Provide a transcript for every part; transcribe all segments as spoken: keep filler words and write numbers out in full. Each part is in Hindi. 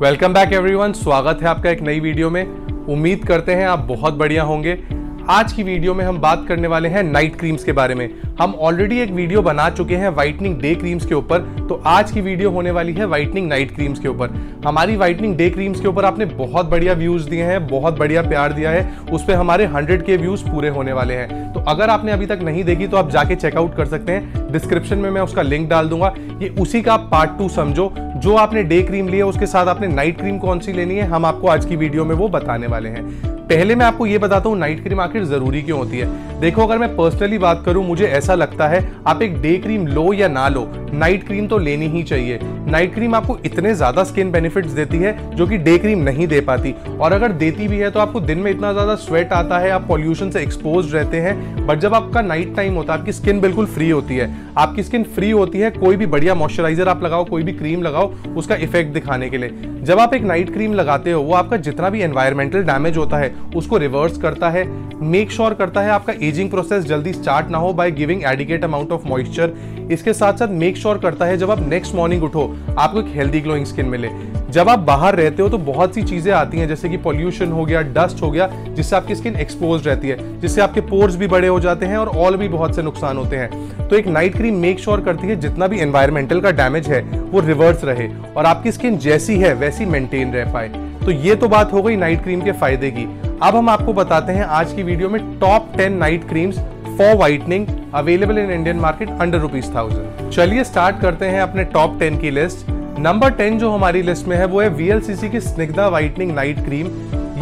वेलकम बैक एवरीवन, स्वागत है आपका एक नई वीडियो में। उम्मीद करते हैं आप बहुत बढ़िया होंगे। आज की वीडियो में हम बात करने वाले हैं नाइट क्रीम्स के बारे में। हम ऑलरेडी एक वीडियो बना चुके हैं वाइटनिंग डे क्रीम्स के ऊपर, तो आज की वीडियो होने वाली है वाइटनिंग नाइट क्रीम्स के ऊपर। हमारी वाइटनिंग डे क्रीम्स के ऊपर आपने बहुत बढ़िया व्यूज दिए हैं, बहुत बढ़िया प्यार दिया है, उस पर हमारे हंड्रेड के व्यूज पूरे होने वाले हैं। तो अगर आपने अभी तक नहीं देखी तो आप जाके चेकआउट कर सकते हैं, डिस्क्रिप्शन में मैं उसका लिंक डाल दूंगा। ये उसी का पार्ट टू समझो, जो आपने डे क्रीम लिया उसके साथ आपने नाइट क्रीम कौन सी लेनी है, हम आपको आज की वीडियो में वो बताने वाले हैं। पहले मैं आपको ये बताता हूँ नाइट क्रीम आखिर जरूरी क्यों होती है। देखो, अगर मैं पर्सनली बात करूं, मुझे ऐसा लगता है आप एक डे क्रीम लो या ना लो, नाइट क्रीम तो लेनी ही चाहिए। नाइट क्रीम आपको इतने ज्यादा स्किन बेनिफिट्स देती है जो कि डे क्रीम नहीं दे पाती, और अगर देती भी है तो आपको दिन में इतना ज्यादा स्वेट आता है, आप पॉल्यूशन से एक्सपोज रहते हैं। बट जब आपका नाइट टाइम होता है, आपकी स्किन बिल्कुल फ्री होती है। आपकी स्किन फ्री होती है, कोई भी बढ़िया मॉइस्चराइजर आप लगाओ, कोई भी क्रीम लगाओ, उसका इफेक्ट दिखाने के लिए। जब आप एक नाइट क्रीम लगाते हो, वो आपका जितना भी एनवायरमेंटल डैमेज होता है उसको रिवर्स करता है, मेक श्योर करता है आपका एजिंग प्रोसेस जल्दी स्टार्ट ना हो by giving adequate amount of moisture. इसके साथ साथ मेक श्योर करता है जब आप नेक्स्ट मॉर्निंग उठो आपको एक हेल्दी ग्लोइंग स्किन मिले। जब आप बाहर रहते हो तो बहुत सी चीजें आती हैं, जैसे कि पॉल्यूशन हो गया, डस्ट हो गया, जिससे आपकी स्किन एक्सपोज रहती है, जिससे आपके पोर्स भी बड़े हो जाते हैं और और भी बहुत से नुकसान होते हैं। तो एक नाइट क्रीम मेक श्योर करती है जितना भी एनवायरमेंटल का डैमेज है वो रिवर्स रहे और आपकी स्किन जैसी है वैसी मेंटेन रह पाए। तो ये तो बात हो गई नाइट क्रीम के फायदे की। अब हम आपको बताते हैं आज की वीडियो में top ten night creams for whitening available in Indian market under rupees thousand. चलिए स्टार्ट करते हैं अपने टॉप टेन की लिस्ट। नंबर टेन जो हमारी लिस्ट में है वो है वी एल सी सी की स्निग्धा वाइटनिंग नाइट क्रीम।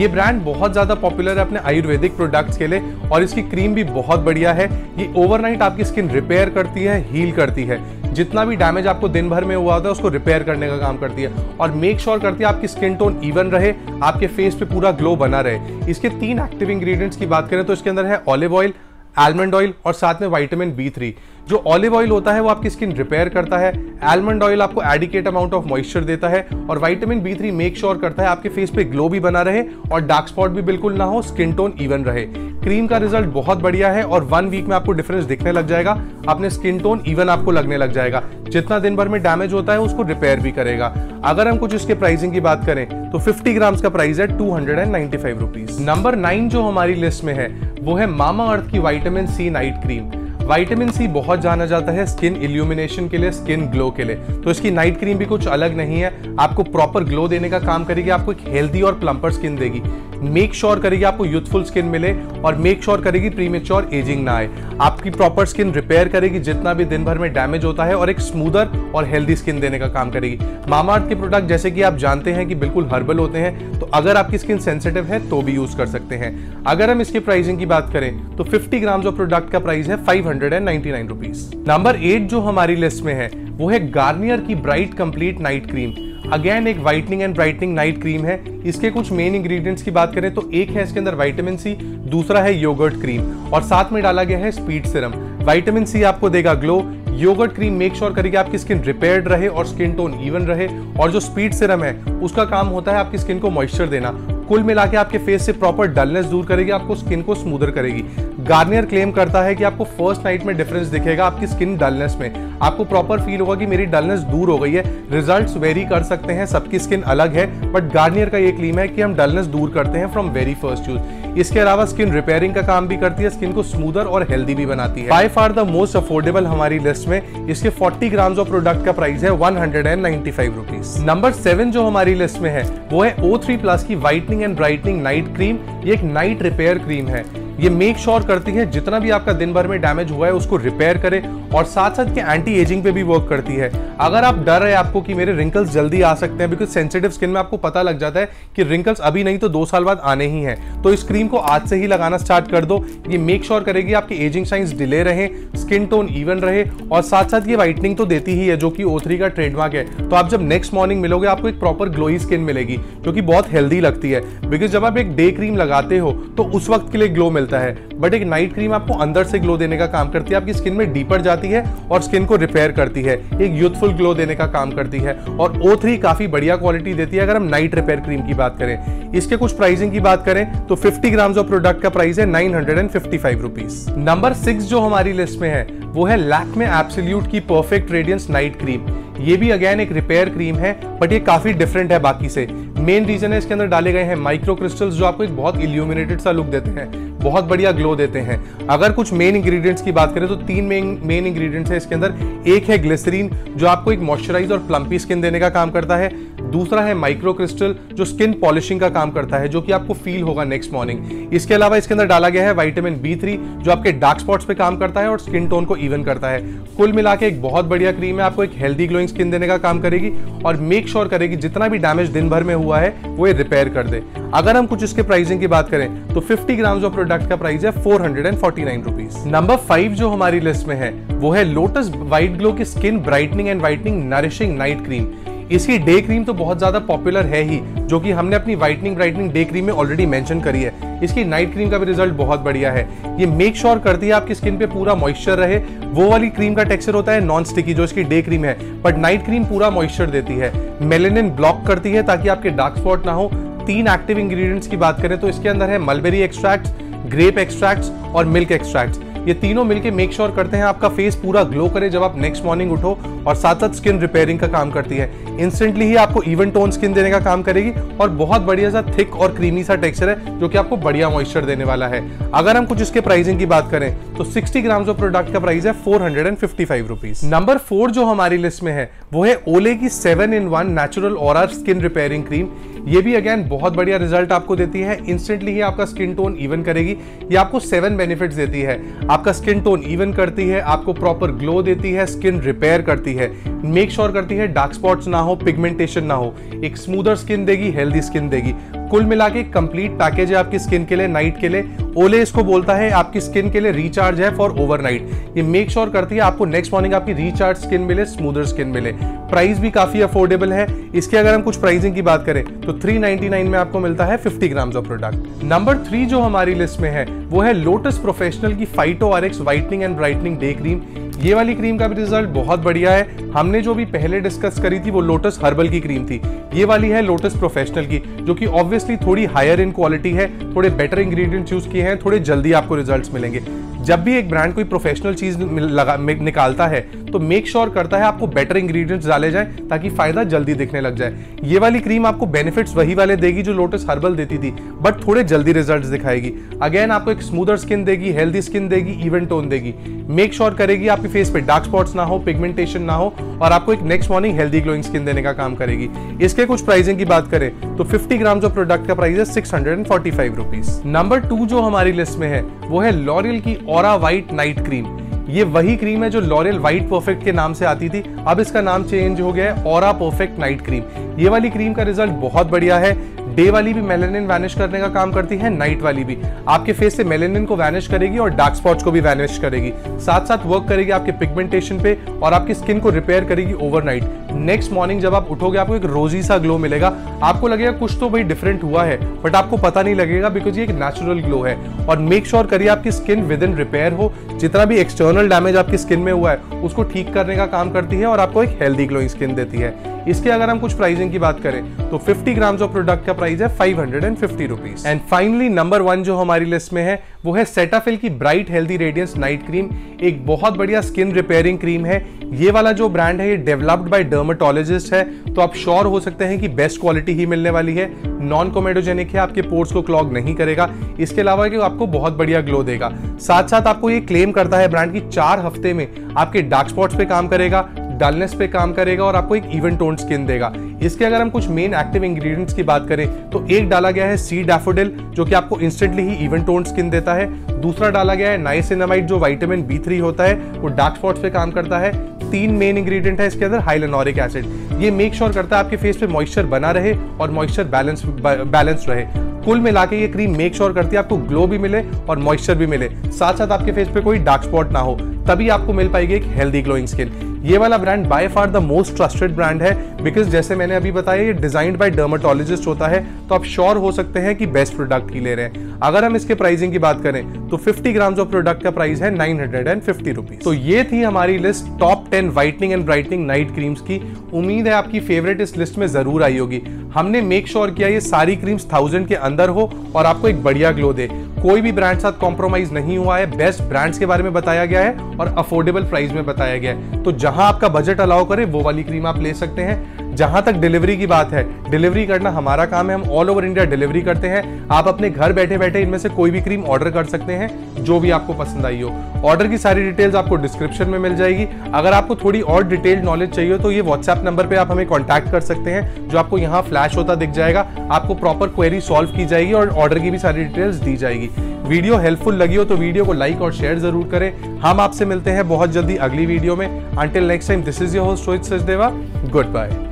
ये ब्रांड बहुत ज़्यादा पॉपुलर है अपने आयुर्वेदिक प्रोडक्ट्स के लिए, और इसकी क्रीम भी बहुत बढ़िया है। ये ओवरनाइट आपकी स्किन रिपेयर करती है, हील करती है, जितना भी डैमेज आपको दिन भर में हुआ होता है उसको रिपेयर करने का काम करती है, और मेक श्योर करती है आपकी स्किन टोन इवन रहे, आपके फेस पे पूरा ग्लो बना रहे। इसके तीन एक्टिव इंग्रेडिएंट्स की बात करें तो इसके अंदर है ऑलिव ऑयल, आलमंड ऑयल और साथ में विटामिन बी थ्री। जो ऑलिव ऑयल होता है वो आपकी स्किन रिपेयर करता है, आलमंड ऑयल आपको एडिकेट अमाउंट ऑफ मॉइस्चर देता है, और vitamin B three make sure करता है आपके फेस पे ग्लो भी बना रहे और डार्क स्पॉट भी बिल्कुल ना हो, स्किन टोन इवन रहे। क्रीम का रिजल्ट बहुत बढ़िया है और वन वीक में आपको डिफरेंस दिखने लग जाएगा, अपने स्किन टोन इवन आपको लगने लग जाएगा, जितना दिन भर में डैमेज होता है उसको रिपेयर भी करेगा। अगर हम कुछ इसके प्राइसिंग की बात करें तो फिफ्टी ग्राम्स का प्राइस है two hundred and ninety five rupees. Number nine जो हमारी लिस्ट में है वो है मामा अर्थ की vitamin C night cream. Vitamin C बहुत जाना जाता है स्किन इल्यूमिनेशन के लिए, स्किन ग्लो के लिए, तो इसकी नाइट क्रीम भी कुछ अलग नहीं है। आपको प्रॉपर ग्लो देने का काम करेगी, आपको एक हेल्दी और प्लम्पर स्किन देगी, मेक श्योर करेगी आपको यूथफुल स्किन मिले और मेक श्योर करेगी प्रीमेच्योर एजिंग ना आए। आपकी प्रॉपर स्किन रिपेयर करेगी जितना भी दिन भर में डैमेज होता है, और एक स्मूदर और हेल्दी स्किन देने का काम करेगी। मामाअर्थ के प्रोडक्ट जैसे कि आप जानते हैं कि बिल्कुल हर्बल होते हैं, तो अगर आपकी स्किन सेंसिटिव है तो भी यूज कर सकते हैं। अगर हम इसकी प्राइसिंग की बात करें तो फिफ्टी ग्राम्स ऑफ प्रोडक्ट का प्राइस है five hundred and ninety nine rupees. Number eight जो हमारी लिस्ट में है वो है गार्नियर की bright complete night cream. Again एक whitening and brightening night cream है। इसके कुछ मेन इंग्रेडिएंट्स की बात करें तो एक है इसके अंदर विटामिन सी, दूसरा है योगर्ट क्रीम, और साथ में डाला गया है स्पीड सिरम। विटामिन सी आपको देगा glow, yogurt cream make sure करेगी आपकी स्किन रिपेयर्ड रहे और स्किन टोन इवन रहे, और जो स्पीड सिरम है उसका काम होता है आपकी स्किन को मॉइस्चर देना। कुल मिला के आपके फेस से प्रॉपर डलनेस दूर करेगी, आपको स्किन को स्मूदर करेगी। गार्नियर क्लेम करता है कि आपको फर्स्ट नाइट में डिफरेंस दिखेगा आपकी स्किन डलनेस में, आपको प्रॉपर फील होगा कि मेरी डलनेस दूर हो गई है। रिजल्ट्स वेरी कर सकते हैं, सबकी स्किन अलग है, बट गार्नियर का ये क्लेम है कि हम डलनेस दूर करते हैं फ्रॉम वेरी फर्स्ट यूज। इसके अलावा स्किन रिपेयरिंग का काम भी करती है, स्किन को स्मूदर और हेल्दी भी बनाती है। By far the most affordable हमारी लिस्ट में इसके फोर्टी ग्राम्स ऑफ प्रोडक्ट का प्राइस है one hundred and ninety five rupees. Number seven जो हमारी लिस्ट में है वो है ओ थ्री प्लस की whitening and brightening night cream. ये एक नाइट रिपेयर क्रीम है। ये मेक श्योर करती है जितना भी आपका दिन भर में डैमेज हुआ है उसको रिपेयर करे, और साथ साथ के एंटी एजिंग पे भी वर्क करती है। अगर आप डर है आपको कि मेरे रिंकल्स जल्दी आ सकते हैं, बिकॉज सेंसिटिव स्किन में आपको पता लग जाता है कि रिंकल्स अभी नहीं तो दो साल बाद आने ही हैं, तो इस क्रीम को आज से ही लगाना स्टार्ट कर दो। ये मेक श्योर करेगी आपके एजिंग साइंस डिले रहे, स्किन टोन इवन रहे, और साथ साथ ये वाइटनिंग तो देती ही है जो कि ओ थ्री का ट्रेडमार्क है। तो आप जब नेक्स्ट मॉर्निंग मिलोगे आपको एक प्रॉपर ग्लोई स्किन मिलेगी जो कि बहुत हेल्दी लगती है, बिकॉज जब आप एक डे क्रीम लगाते हो तो उस वक्त के लिए ग्लो मिलता है, मिलता है, बट एक नाइट क्रीम आपको अंदर से ग्लो देने का काम करती है, आपकी स्किन में डीपर जाती है और स्किन को रिपेयर करती है, एक यूथफुल ग्लो देने का काम करती है। और ओ थ्री काफ़ी बढ़िया क्वालिटी देती है अगर हम नाइट रिपेयर क्रीम की बात करें। इसके कुछ प्राइसिंग की बात करें तो फिफ्टी ग्राम्स ऑफ प्रोडक्ट का प्राइस है nine hundred and fifty five rupees. Number six जो हमारी लिस्ट में है वो है लैक्मे एब्सोल्यूट की परफेक्ट रेडियंस नाइट क्रीम। ये भी अगेन एक रिपेयर क्रीम है, बट ये काफ़ी डिफरेंट है बाकी से। मेन रीजन है इसके अंदर डाले गए हैं माइक्रो क्रिस्टल्स जो आपको एक बहुत इल्यूमिनेटेड सा लुक देते हैं, बहुत बढ़िया ग्लो देते हैं। अगर कुछ मेन इंग्रेडिएंट्स की बात करें तो तीन मेन इंग्रेडिएंट्स हैं इसके अंदर। एक है ग्लिसरीन जो आपको एक मॉइस्चराइज और प्लम्पी स्किन देने का काम करता है। दूसरा है माइक्रो क्रिस्टल जो स्किन पॉलिशिंग का काम करता है, जो कि आपको फील होगा नेक्स्ट मॉर्निंग। इसके अलावा इसके अंदर डाला गया है विटामिन बी थ्री जो आपके डार्क स्पॉट्स पे काम करता है और स्किन टोन को इवन करता है। कुल मिला के एक बहुत बढ़िया क्रीम है, आपको एक हेल्दी ग्लोइंग स्किन देने का काम करेगी और मेक श्योर करेगी जितना भी डैमेज दिन भर में हुआ है वो ये रिपेयर कर दे। अगर हम कुछ इसके प्राइसिंग की बात करें तो फिफ्टी ग्राम्स ऑफ प्रोडक्ट का प्राइस है four hundred and forty nine rupees. Number five जो हमारी लिस्ट में है वो है लोटस वाइट ग्लो की skin brightening and whitening nourishing night cream. इसकी डे क्रीम तो बहुत ज़्यादा पॉपुलर है ही, जो कि हमने अपनी वाइटनिंग ब्राइटनिंग डे क्रीम में ऑलरेडी मेंशन करी है। इसकी नाइट क्रीम का भी रिजल्ट बहुत बढ़िया है। ये मेक श्योर करती है आपकी स्किन पे पूरा मॉइस्चर रहे। वो वाली क्रीम का टेक्सचर होता है नॉन स्टिकी जो इसकी डे क्रीम है, बट नाइट क्रीम पूरा मॉइस्चर देती है, मेलेनिन ब्लॉक करती है ताकि आपके डार्क स्पॉट ना हो। तीन एक्टिव इंग्रेडिएंट्स की बात करें तो इसके अंदर है मलबेरी एक्सट्रैक्ट्स, ग्रेप एक्सट्रैक्ट्स और मिल्क एक्सट्रैक्ट्स। ये तीनों मिलके मेक श्योर करते हैं आपका फेस पूरा ग्लो करे जब आप नेक्स्ट मॉर्निंग उठो, और साथ साथ स्किन रिपेयरिंग का काम करती है। इंस्टेंटली ही आपको इवन टोन स्किन देने का काम करेगी और बहुत बढ़िया सा थिक और क्रीमी सा टेक्सचर है जो कि आपको बढ़िया मॉइस्चर देने वाला है। अगर हम कुछ इसके प्राइसिंग की बात करें तो सिक्सटी ग्राम्स ऑफ प्रोडक्ट का प्राइस है four hundred and fifty five rupees. Number four जो हमारी लिस्ट में है वो है ओले की seven in one natural aura skin repairing cream. ये भी अगेन बहुत बढ़िया रिजल्ट आपको देती है, इंस्टेंटली ही आपका स्किन टोन इवन करेगी। ये आपको सेवन बेनिफिट्स देती है, आपका स्किन टोन इवन करती है, आपको प्रॉपर ग्लो देती है, स्किन रिपेयर करती है, मेक श्योर करती है डार्क स्पॉट्स ना हो, पिगमेंटेशन ना हो, एक स्मूदर स्किन देगी, हेल्दी स्किन देगी। कुल मिला के कंप्लीट पैकेज है आपकी स्किन के लिए, नाइट के लिए। ओले इसको बोलता है आपकी स्किन के लिए रिचार्ज है फॉर ओवरनाइट। ये मेक श्योर करती है आपको नेक्स्ट मॉर्निंग आपकी रिचार्ज स्किन मिले, स्मूदर स्किन मिले। प्राइस भी काफी अफोर्डेबल है। इसके अगर हम कुछ प्राइसिंग की बात करें तो थ्री नाइन्टी नाइन में आपको मिलता है fifty grams of product. Number three जो हमारी लिस्ट में है वो है लोटस प्रोफेशनल की PhytoRx whitening and brightening day cream. ये वाली क्रीम का भी रिजल्ट बहुत बढ़िया है। हमने जो भी पहले डिस्कस करी थी वो लोटस हर्बल की क्रीम थी, ये वाली है लोटस प्रोफेशनल की, जो कि ऑब्वियसली थोड़ी हायर इन क्वालिटी है, थोड़े बेटर इंग्रेडिएंट्स यूज किए हैं, थोड़े जल्दी आपको रिजल्ट्स मिलेंगे। जब भी एक ब्रांड कोई प्रोफेशनल चीज लगा निकालता है तो मेक श्योर करता है आपको बेटर इंग्रेडिएंट्स डाले जाएं ताकि फायदा जल्दी दिखने लग जाए। ये वाली क्रीम आपको बेनिफिट्स वही वाले देगी जो लोटस हर्बल देती थी, बट थोड़े जल्दी रिजल्ट्स दिखाएगी। अगेन आपको एक स्मूदर स्किन देगी, हेल्दी स्किन देगी, इवन टोन देगी, मेक श्योर करेगी आपके फेस पे डार्क स्पॉट्स ना हो, पिगमेंटेशन ना हो, और आपको एक next morning healthy glowing skin देने का काम करेगी। इसके कुछ प्राइसिंग की बात करें तो फिफ्टी ग्राम्स ऑफ प्रोडक्ट का प्राइस है six hundred and forty five rupees. Number two जो हमारी लिस्ट में है वो है लॉरियल की ऑरा वाइट नाइट क्रीम। ये वही क्रीम है जो लॉरियल वाइट परफेक्ट के नाम से आती थी, अब इसका नाम चेंज हो गया है ऑरा परफेक्ट नाइट क्रीम। ये वाली क्रीम का रिजल्ट बहुत बढ़िया है। डे वाली भी मेलेनिन वैनिश करने का काम करती है, नाइट वाली भी आपके फेस से मेलेनिन को वैनिश करेगी और डार्क स्पॉट्स को भी वैनिश करेगी, साथ साथ वर्क करेगी आपके पिगमेंटेशन पे और आपकी स्किन को रिपेयर करेगी ओवरनाइट। नेक्स्ट मॉर्निंग जब आप उठोगे आपको एक रोजी सा ग्लो मिलेगा, आपको लगेगा कुछ तो भाई डिफरेंट हुआ है, बट आपको पता नहीं लगेगा बिकॉज ये एक नेचुरल ग्लो है। और मेक श्योर करिए आपकी स्किन विद इन रिपेयर हो, जितना भी एक्सटर्नल डैमेज आपकी स्किन में हुआ है उसको ठीक करने का काम करती है और आपको एक हेल्दी ग्लोइंग स्किन देती है। इसके अगर हम कुछ प्राइसिंग की बात करें तो फिफ्टी ग्राम्स ऑफ प्रोडक्ट का प्राइस है five hundred and fifty rupees. And finally number one जो हमारी लिस्ट में है वो है सेटाफिल की bright healthy radiance night cream. एक बहुत बढ़िया स्किन रिपेयरिंग क्रीम है। ये वाला जो ब्रांड है ये डेवलप्ड बाय डर्मेटोलॉजिस्ट है, तो आप श्योर हो सकते हैं कि बेस्ट क्वालिटी ही मिलने वाली है। नॉन कोमेडोजेनिक है, आपके पोर्स को क्लॉग नहीं करेगा। इसके अलावा कि आपको बहुत बढ़िया ग्लो देगा। साथ साथ आपको ये क्लेम करता है ब्रांड की चार हफ्ते में आपके डार्क स्पॉट्स पे काम करेगा, डार्कनेस पे काम करेगा और आपको एक इवन टोन स्किन देगा। इसके अगर हम कुछ मेन एक्टिव इंग्रेडिएंट्स की बात करें तो एक डाला गया है सी डैफोडिल जो कि आपको इंस्टेंटली ही इवन टोन स्किन देता है। दूसरा डाला गया है नाइसिनामाइड जो विटामिन बी थ्री होता है, वो डार्क स्पॉट्स पे काम करता है। तीन मेन इंग्रेडिएंट है इसके अंदर हाइलुरोनिक एसिड। ये मेक श्योर करता है आपके फेस पे मॉइस्चर बना रहे और मॉइस्चर बैलेंस बैलेंस रहे। कुल मिला के ये क्रीम मेक श्योर करती है आपको ग्लो भी मिले और मॉइस्चर भी मिले, साथ साथ आपके फेस पे कोई डार्क स्पॉट ना हो, तभी आपको मिल पाएगी एक हेल्दी ग्लोइंग स्किन। ये वाला brand by far the most trusted brand है, बिकॉज जैसे मैंने अभी बताया ये डिजाइंड बाय डर्माटोलॉजिस्ट होता है, तो आप श्योर हो सकते हैं कि बेस्ट प्रोडक्ट ही ले रहे हैं। अगर हम इसके प्राइसिंग की बात करें तो फिफ्टी ग्राम्स ऑफ प्रोडक्ट का प्राइस है nine hundred and fifty rupees. तो ये थी हमारी list top ten whitening and brightening night creams की। उम्मीद है आपकी फेवरेट इस लिस्ट में जरूर आई होगी। हमने मेक श्योर किया ये सारी क्रीम्स थाउजेंड के अंदर हो और आपको एक बढ़िया ग्लो दे। कोई भी ब्रांड साथ कॉम्प्रोमाइज नहीं हुआ है, बेस्ट ब्रांड्स के बारे में बताया गया है और अफोर्डेबल प्राइस में बताया गया है। तो जहां आपका बजट अलाउ करे वो वाली क्रीम आप ले सकते हैं। जहां तक डिलीवरी की बात है, डिलीवरी करना हमारा काम है, हम ऑल ओवर इंडिया डिलीवरी करते हैं। आप अपने घर बैठे बैठे इनमें से कोई भी क्रीम ऑर्डर कर सकते हैं जो भी आपको पसंद आई हो। ऑर्डर की सारी डिटेल्स आपको डिस्क्रिप्शन में मिल जाएगी। अगर आपको थोड़ी और डिटेल्ड नॉलेज चाहिए तो ये व्हाट्सएप नंबर पे आप हमें कॉन्टैक्ट कर सकते हैं, जो आपको यहाँ फ्लैश होता दिख जाएगा। आपको प्रॉपर क्वेरी सॉल्व की जाएगी और ऑर्डर की भी सारी डिटेल्स दी जाएगी। वीडियो हेल्पफुल लगी हो तो वीडियो को लाइक और शेयर जरूर करें। हम आपसे मिलते हैं बहुत जल्दी अगली वीडियो में। Until next time, this is your host Rohit Sachdeva. Good bye.